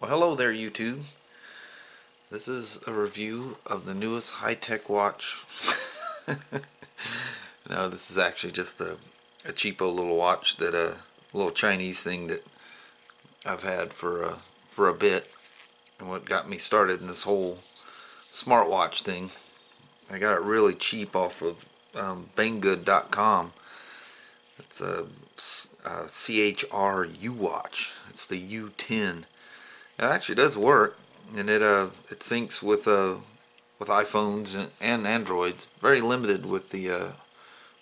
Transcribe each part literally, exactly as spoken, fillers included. Well, hello there, YouTube. This is a review of the newest high-tech watch. No, this is actually just a, a cheapo little watch, that a uh, little Chinese thing that I've had for a, for a bit, and what got me started in this whole smartwatch thing. I got it really cheap off of um, Bang Good dot com. It's a, a C H R U watch. It's the U ten. It actually does work, and it uh it syncs with uh with iPhones and, and Androids. Very limited with the uh,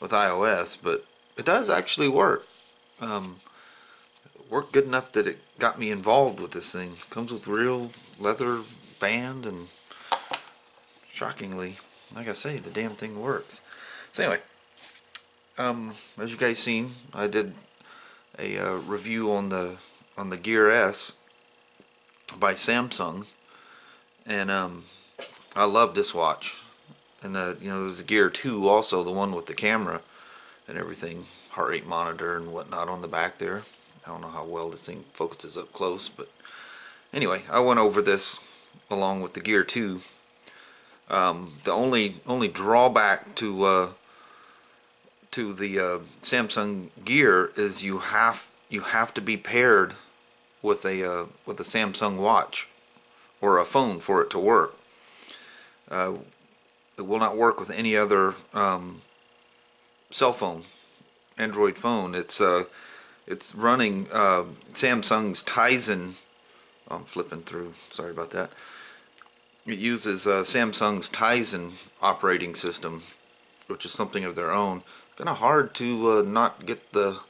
with iOS, but it does actually work. Um, it worked good enough that it got me involved with this thing. It comes with real leather band, and shockingly, like I say, the damn thing works. So anyway, um, as you guys seen, I did a uh, review on the on the Gear S by Samsung, and um, I love this watch. And uh, you know, there's a Gear two also, the one with the camera and everything, heart rate monitor and whatnot on the back there. I don't know how well this thing focuses up close, but anyway, I went over this along with the Gear two. Um, the only only drawback to uh, to the uh, Samsung Gear is you have you have to be paired with a uh, with a Samsung watch or a phone for it to work. Uh, it will not work with any other um, cell phone, Android phone. It's uh, it's running uh, Samsung's Tizen. Oh, I'm flipping through. Sorry about that. It uses uh, Samsung's Tizen operating system, which is something of their own. Kind of hard to uh, not get the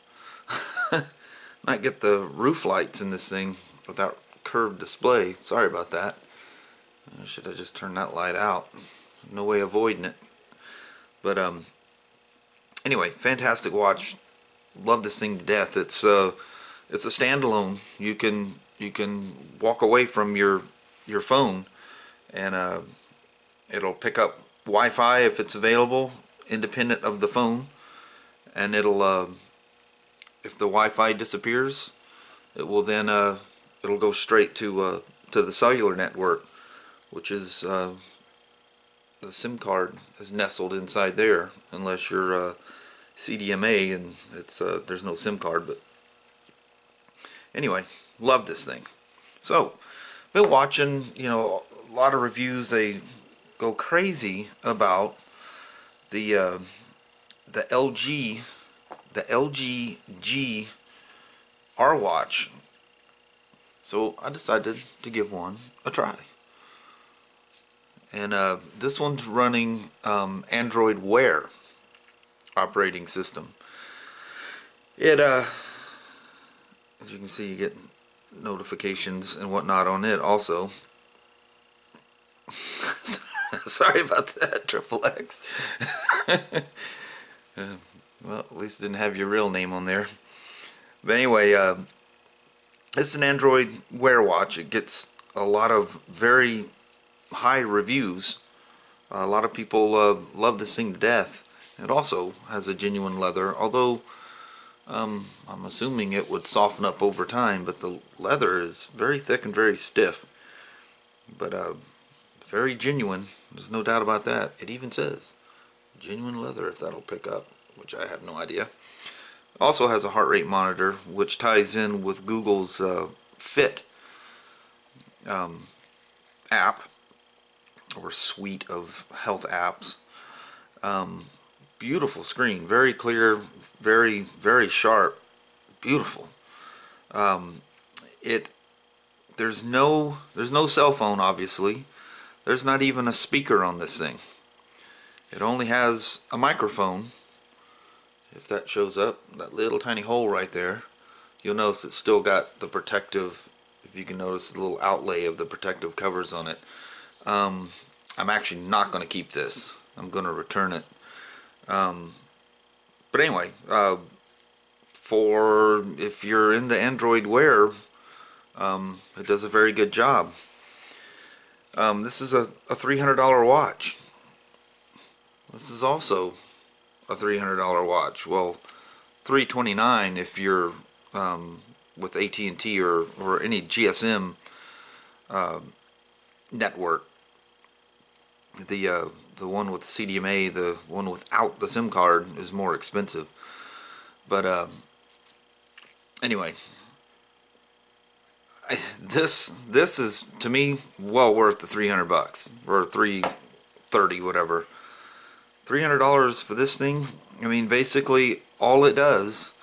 not get the roof lights in this thing without curved display. Sorry about that. Should I just turn that light out? No way avoiding it. But um, anyway, fantastic watch. Love this thing to death. It's uh, it's a standalone. You can you can walk away from your your phone, and uh, it'll pick up Wi-Fi if it's available, independent of the phone, and it'll. Uh, If the Wi-Fi disappears, it will then uh, it'll go straight to uh, to the cellular network, which is uh, the SIM card is nestled inside there, unless you're uh, C D M A and it's uh, there's no SIM card. But anyway, love this thing. So been watching, you know, a lot of reviews. They go crazy about the uh, the L G. The L G G R watch. So I decided to give one a try, and uh, this one's running um, Android Wear operating system. It, uh, as you can see, you get notifications and whatnot on it also. Sorry about that, Triple X. uh, Well, at least it didn't have your real name on there. But anyway, uh, it's an Android Wear watch. It gets a lot of very high reviews. A lot of people uh, love this thing to death. It also has a genuine leather, although um, I'm assuming it would soften up over time. But the leather is very thick and very stiff. But uh, very genuine. There's no doubt about that. It even says genuine leather, if that'll pick up, which I have no idea. Also has a heart rate monitor, which ties in with Google's uh, Fit um, app, or suite of health apps. Um, beautiful screen, very clear, very, very sharp, beautiful. Um, it there's no there's no cell phone, obviously. There's not even a speaker on this thing. It only has a microphone. If that shows up, that little tiny hole right there, you'll notice it's still got the protective, if you can notice the little outlay of the protective covers on it. Um, I'm actually not going to keep this. I'm going to return it. Um, but anyway, uh, for if you're into Android Wear, um, it does a very good job. Um, this is a, a three hundred dollar watch. This is also a three hundred dollar watch. Well, three twenty-nine if you're um, with A T and T or or any G S M um, network. The uh, the one with C D M A, the one without the SIM card, is more expensive. But um, anyway, I, this this is to me well worth the three hundred bucks or three thirty whatever. Three hundred dollars for this thing. I mean, basically all it does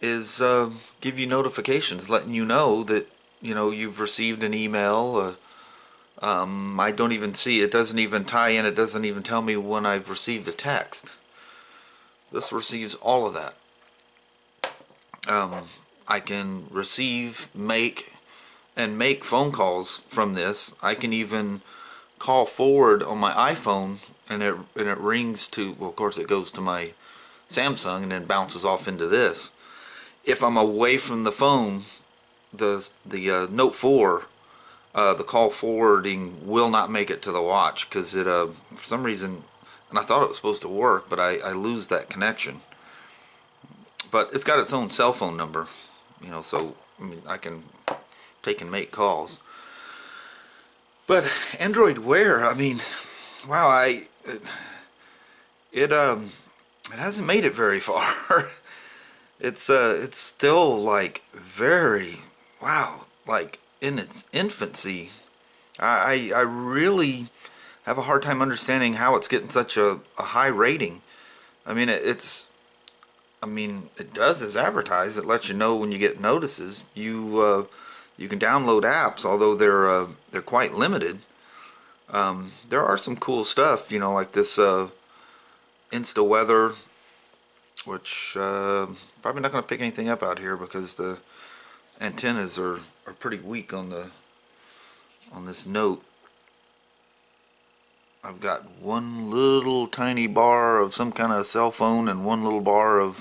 is uh, give you notifications, letting you know that you know you've received an email. Uh, Um, I don't even see, it doesn't even tie in, it doesn't even tell me when I've received a text. This receives all of that. Um, I can receive, make, and make phone calls from this. I can even call forward on my iPhone and it, and it rings to, well of course it goes to my Samsung and then bounces off into this. If I'm away from the phone, the, the uh, Note four, Uh, the call forwarding will not make it to the watch because it, uh, for some reason, and I thought it was supposed to work, but I, I lose that connection. But it's got its own cell phone number, you know, so I mean, I can take and make calls. But Android Wear, I mean, wow, I it it, um, it hasn't made it very far. it's uh, it's still like very wow, like. in its infancy. I, I really have a hard time understanding how it's getting such a, a high rating. I mean it, it's I mean it does as advertised. It lets you know when you get notices. You uh, you can download apps, although they're uh, they're quite limited. Um, there are some cool stuff, you know, like this uh, InstaWeather, which uh, probably not going to pick anything up out here because the antennas are, are pretty weak on the on this Note. I've got one little tiny bar of some kind of cell phone and one little bar of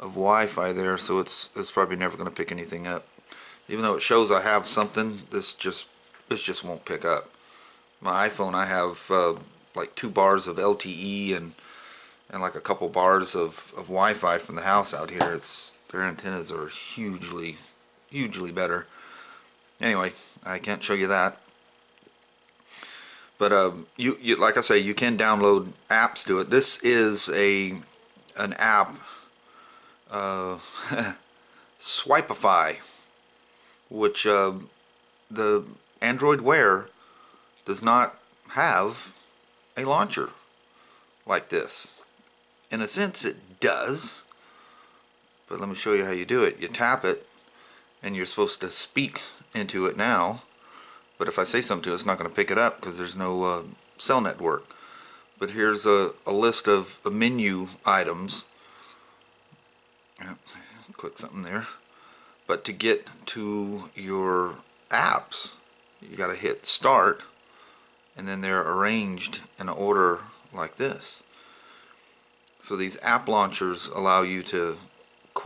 of Wi-Fi there, so it's it's probably never going to pick anything up. Even though it shows I have something, this just this just won't pick up. My iPhone, I have uh, like two bars of L T E and and like a couple bars of of Wi-Fi from the house out here. It's Their antennas are hugely, hugely better. Anyway, I can't show you that. But um, you, you, like I say, you can download apps to it. This is a an app, uh, Swipeify, which uh, the Android Wear does not have a launcher like this. In a sense, it does. But let me show you how you do it. You tap it, and you're supposed to speak into it now. But if I say something to it, it's not going to pick it up because there's no uh, cell network. But here's a, a list of menu items. Yep. Click something there. But to get to your apps, you got to hit Start, and then they're arranged in an order like this. So these app launchers allow you to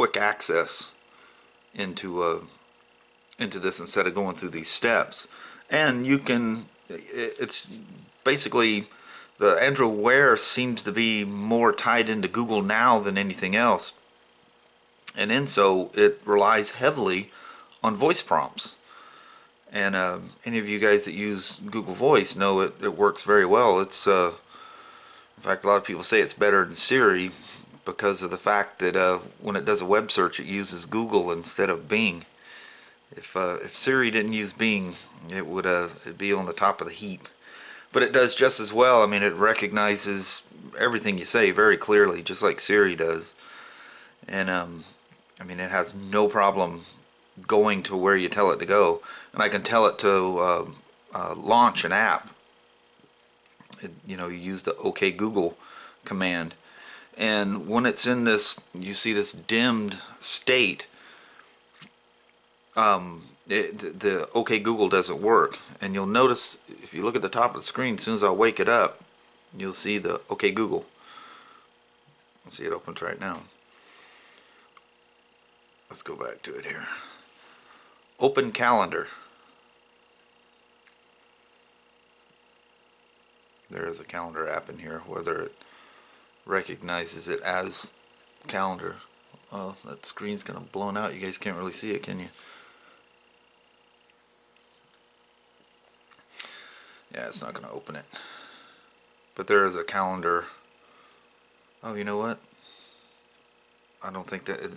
quick access into uh, into this instead of going through these steps, and you can. It's basically the Android Wear seems to be more tied into Google Now than anything else, and in so it relies heavily on voice prompts. And uh, any of you guys that use Google Voice know it, it works very well. It's uh, in fact a lot of people say it's better than Siri, because of the fact that uh, when it does a web search, it uses Google instead of Bing. If uh, if Siri didn't use Bing, it would uh, it'd be on the top of the heap. But it does just as well. I mean, it recognizes everything you say very clearly, just like Siri does. And um, I mean, it has no problem going to where you tell it to go. And I can tell it to uh, uh, launch an app. It, you know, you use the OK Google command. And when it's in this, you see this dimmed state, um, it, the OK Google doesn't work. And you'll notice, if you look at the top of the screen, as soon as I wake it up, you'll see the OK Google. Let's see, it opens right now. Let's go back to it here. Open calendar. There is a calendar app in here, whether it recognizes it as calendar. Well, that screen's kind of blown out. You guys can't really see it, can you? Yeah, it's not going to open it. But there is a calendar. Oh, you know what? I don't think that... It,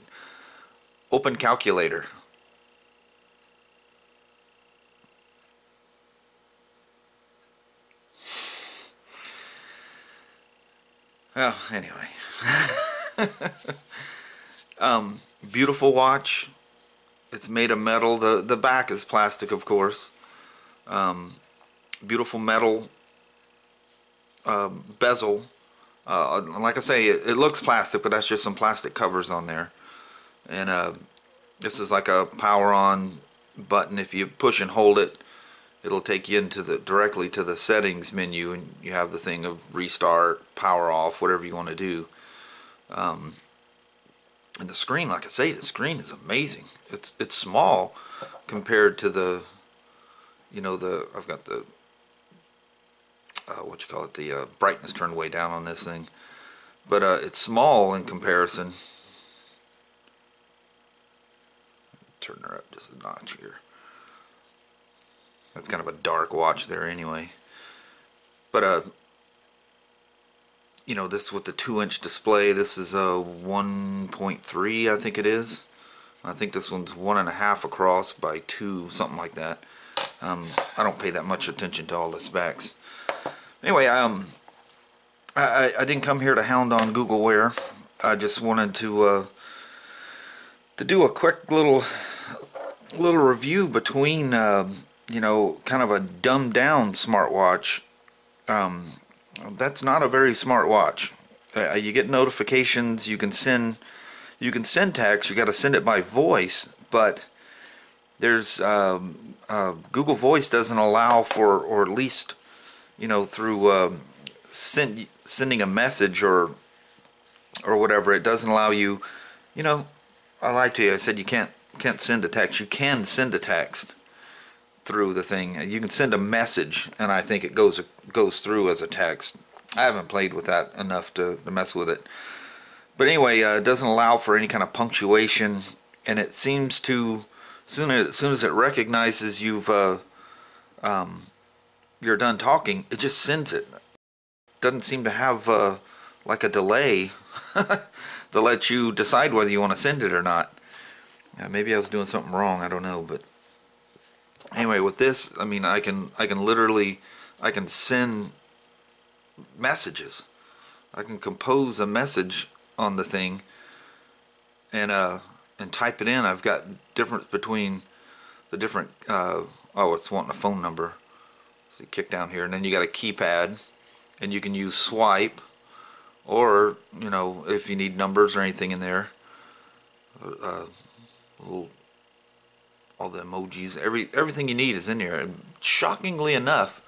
open calculator. Well, anyway. um, beautiful watch. It's made of metal. The, the back is plastic, of course. Um, beautiful metal uh, bezel. Uh, like I say, it, it looks plastic, but that's just some plastic covers on there. And uh, this is like a power on button. If you push and hold it, it'll take you into the directly to the settings menu, and you have the thing of restart, power off, whatever you want to do. Um, and the screen, like I say, the screen is amazing. It's it's small compared to the, you know, the I've got the. Uh, what you call it, the uh, brightness turned way down on this thing, but uh, it's small in comparison. Turn her up just a notch here. That's kind of a dark watch there anyway, but uh, you know, this with the two inch display, this is a one point three, I think it is. I think this one's one and a half across by two, something like that. um, I don't pay that much attention to all the specs. Anyway, um, I, I didn't come here to hound on Google Wear. I just wanted to uh, to do a quick little little review between uh, you know, kind of a dumbed down smartwatch. Um, that's not a very smart watch. Uh, you get notifications. You can send you can send text. You got to send it by voice, but there's um, uh, Google Voice doesn't allow for, or at least, you know, through um, send, sending a message or or whatever, it doesn't allow you. You know, I lied to you. I said you can't can't send a text. You can send a text through the thing. You can send a message, and I think it goes goes through as a text. I haven't played with that enough to, to mess with it. But anyway, uh, it doesn't allow for any kind of punctuation, and it seems to soon as, as soon as it recognizes you've uh, um. you're done talking, it just sends it. Doesn't seem to have uh, like a delay to let you decide whether you want to send it or not. Yeah, maybe I was doing something wrong, I don't know, but anyway, with this, I mean, I can I can literally I can send messages. I can compose a message on the thing and uh and type it in. I've got difference between the different uh, oh, it's wanting a phone number. So you kick down here, and then you got a keypad, and you can use swipe, or, you know, if you need numbers or anything in there, uh, little, all the emojis, every everything you need is in here. And shockingly enough,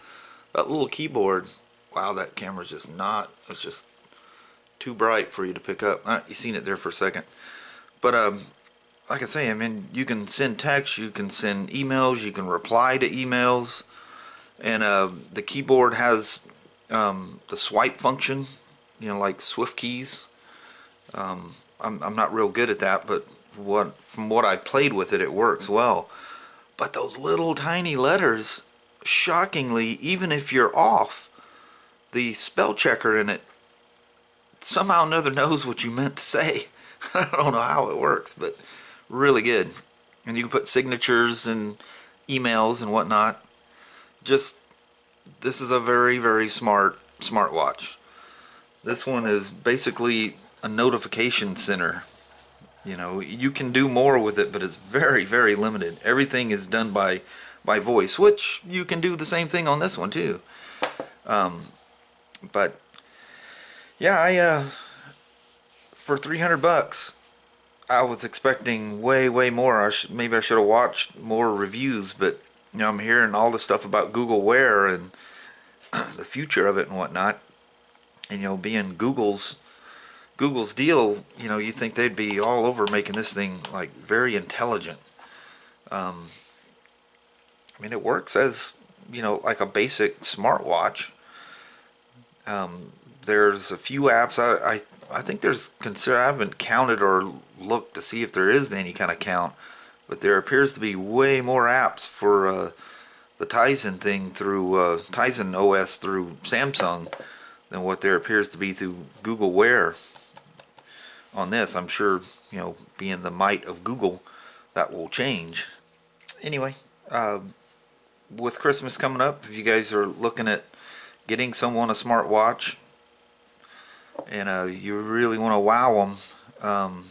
that little keyboard, wow, that camera's just not, it's just too bright for you to pick up. Right, you seen it there for a second, but um, like I say, I mean, you can send text, you can send emails, you can reply to emails. And uh, the keyboard has um, the swipe function, you know, like Swift keys. Um, I'm, I'm not real good at that, but what from what I played with it, it works well. But those little tiny letters, shockingly, even if you're off, the spell checker in it somehow or another knows what you meant to say. I don't know how it works, but really good. And you can put signatures and emails and whatnot. Just, this is a very, very smart smartwatch. This one is basically a notification center. You know, you can do more with it, but it's very, very limited. Everything is done by by voice, which you can do the same thing on this one too. Um, but yeah, I uh, for three hundred bucks, I was expecting way, way more. I sh maybe I should have watched more reviews, but. You know, I'm hearing all the stuff about Google Wear and the future of it and whatnot, and you know, being Google's Google's deal, you know, you think they'd be all over making this thing like very intelligent. Um, I mean, it works as, you know, like a basic smartwatch. Um, there's a few apps. I I, I think there's consider. I haven't counted or looked to see if there is any kind of count. But there appears to be way more apps for uh, the Tizen thing through uh, Tizen O S through Samsung than what there appears to be through Google Wear on this. I'm sure, you know, being the might of Google, that will change. Anyway, uh, with Christmas coming up, if you guys are looking at getting someone a smartwatch and uh, you really want to wow them, um,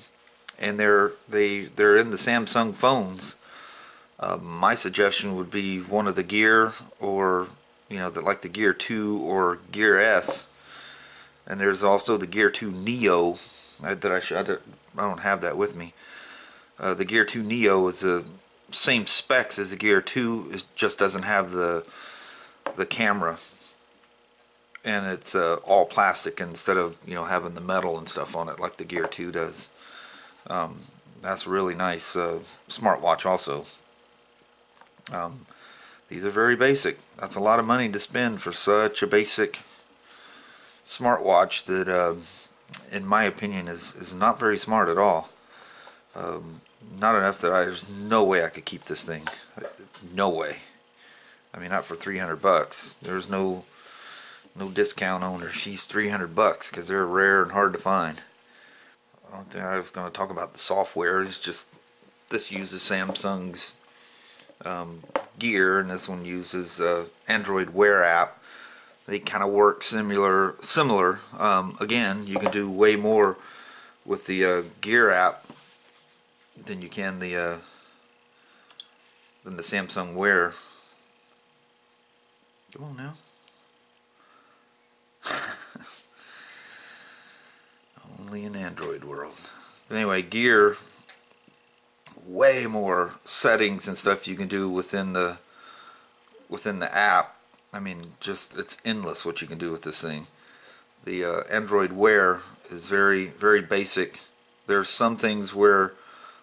and they're they they're in the Samsung phones, uh, my suggestion would be one of the Gear, or you know, that like the Gear two or Gear S, and there's also the Gear two Neo. That I should, I don't have that with me. Uh, the Gear two Neo is the same specs as the Gear two. It just doesn't have the the camera, and it's uh, all plastic instead of, you know, having the metal and stuff on it like the Gear two does. Um, that's a really nice uh, smartwatch also. Um, these are very basic. That's a lot of money to spend for such a basic smartwatch that, uh, in my opinion, is, is not very smart at all. Um, not enough that I, there's no way I could keep this thing. No way. I mean, not for three hundred bucks. There's no no discount on her. She's three hundred bucks because they're rare and hard to find. I don't think I was going to talk about the software. It's just this uses Samsung's um, Gear, and this one uses uh, Android Wear app. They kind of work similar. Similar. Um, again, you can do way more with the uh, Gear app than you can the uh, than the Samsung Wear. Come on now. Only in Android world. But anyway, Gear, way more settings and stuff you can do within the within the app. I mean, just it's endless what you can do with this thing. The uh, Android Wear is very, very basic. There's some things where,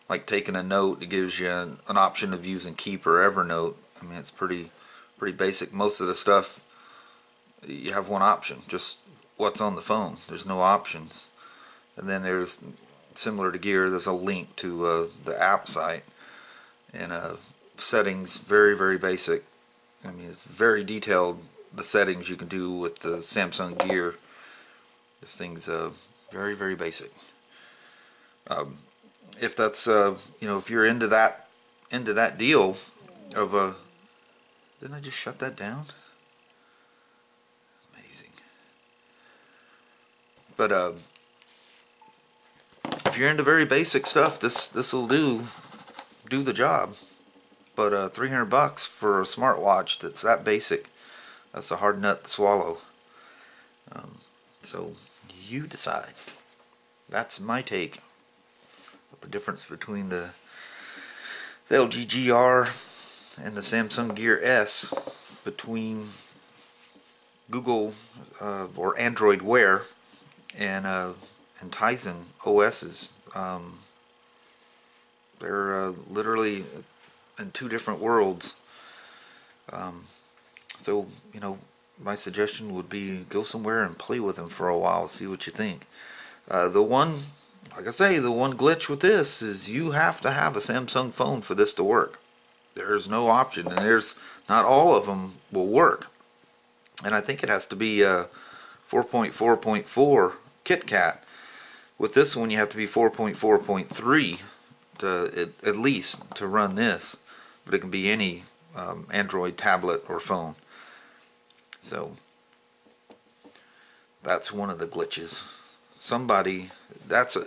like taking a note, it gives you an, an option of using Keep or Evernote. I mean, it's pretty, pretty basic. Most of the stuff, you have one option, just what's on the phone. There's no options. And then there's, similar to Gear, there's a link to uh, the app site. And uh, settings, very, very basic. I mean, it's very detailed, the settings you can do with the Samsung Gear. This thing's uh, very, very basic. Um, if that's, uh, you know, if you're into that into that deal of a... Didn't I just shut that down? Amazing. But, uh, if you're into very basic stuff, this this will do do the job. But uh, three hundred bucks for a smartwatch that's that basic, that's a hard nut to swallow. Um, so you decide. That's my take. The difference between the, the L G G R and the Samsung Gear S, between Google uh, or Android Wear and uh, and Tizen O S's. Um, they're uh, literally in two different worlds. Um, so, you know, my suggestion would be go somewhere and play with them for a while, see what you think. Uh, the one, like I say, the one glitch with this is you have to have a Samsung phone for this to work. There's no option, and there's not all of them will work. And I think it has to be uh, four point four point four KitKat. With this one, you have to be four point four point three to at, at least to run this, but it can be any um, Android tablet or phone. So that's one of the glitches. Somebody, that's a,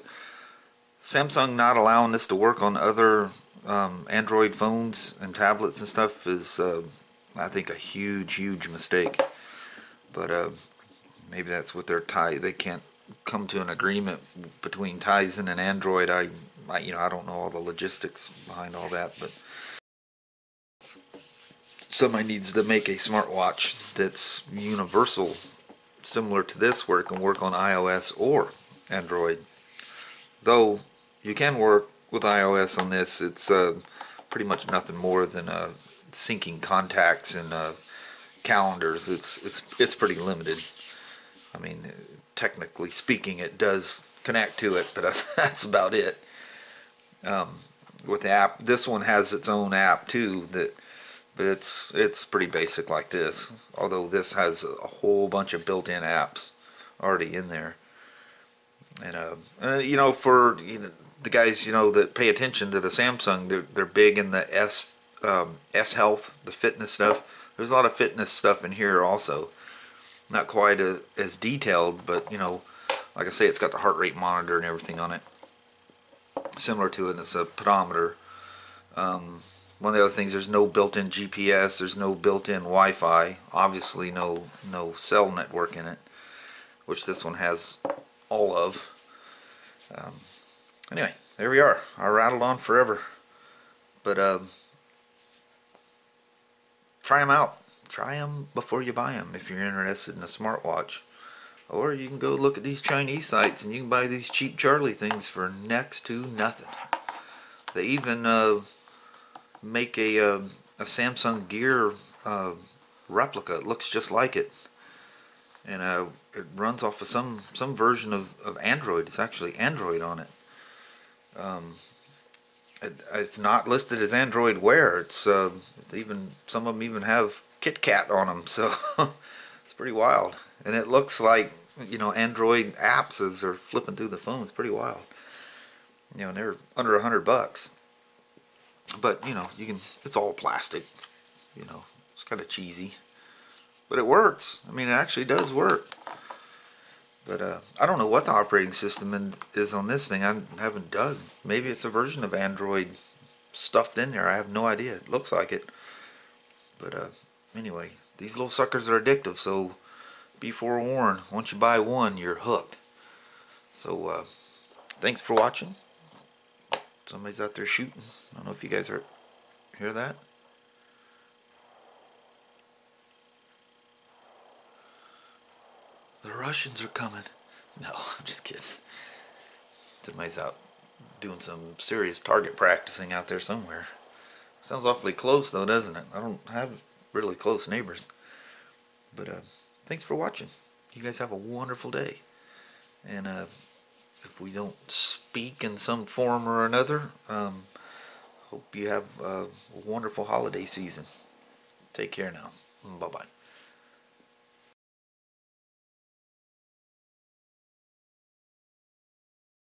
Samsung not allowing this to work on other um, Android phones and tablets and stuff is, uh, I think, a huge, huge mistake. But uh, maybe that's what they're tied. They can't come to an agreement between Tizen and Android. I, I, you know, I don't know all the logistics behind all that, but somebody needs to make a smartwatch that's universal, similar to this, where it can work on iOS or Android. Though you can work with iOS on this, it's uh, pretty much nothing more than uh, syncing contacts and uh, calendars. It's it's it's pretty limited. I mean, technically speaking, it does connect to it, but that's, that's about it. Um, with the app, this one has its own app too that But it's it's pretty basic like this, although this has a whole bunch of built-in apps already in there. And uh, uh, you know, for you know, the guys you know that pay attention to the Samsung, they're, they're big in the S um, S Health, the fitness stuff. There's a lot of fitness stuff in here also. Not quite a, as detailed, but you know, like I say, it's got the heart rate monitor and everything on it, similar to it. And it's a pedometer. Um, One of the other things, there's no built-in G P S, there's no built-in Wi-Fi, obviously no no cell network in it, which this one has all of. Um, anyway, there we are. I rattled on forever, but um, try them out. Try them before you buy them if you're interested in a smartwatch, or you can go look at these Chinese sites and you can buy these cheap Charlie things for next to nothing. They even uh, make a, uh, a Samsung Gear uh, replica. It looks just like it, and uh, it runs off of some some version of, of Android. It's actually Android on it. Um, it it's not listed as Android Wear. It's, uh, it's even, some of them even have KitKat on them, so it's pretty wild. And it looks like, you know, Android apps as they're flipping through the phone. It's pretty wild. You know, and they're under a hundred bucks. But you know, you can, it's all plastic, you know, it's kind of cheesy, but it works. I mean, it actually does work. But uh, I don't know what the operating system in, is on this thing. I haven't dug. Maybe it's a version of Android stuffed in there. I have no idea. It looks like it. But uh, anyway, these little suckers are addictive, so be forewarned. Once you buy one, you're hooked. So uh, thanks for watching. Somebody's out there shooting. I don't know if you guys are hear that. The Russians are coming. No, I'm just kidding. Somebody's out doing some serious target practicing out there somewhere. Sounds awfully close though, doesn't it? I don't have really close neighbors. But uh, thanks for watching. You guys have a wonderful day. And uh, if we don't speak in some form or another, um, hope you have a wonderful holiday season. Take care now. Bye-bye.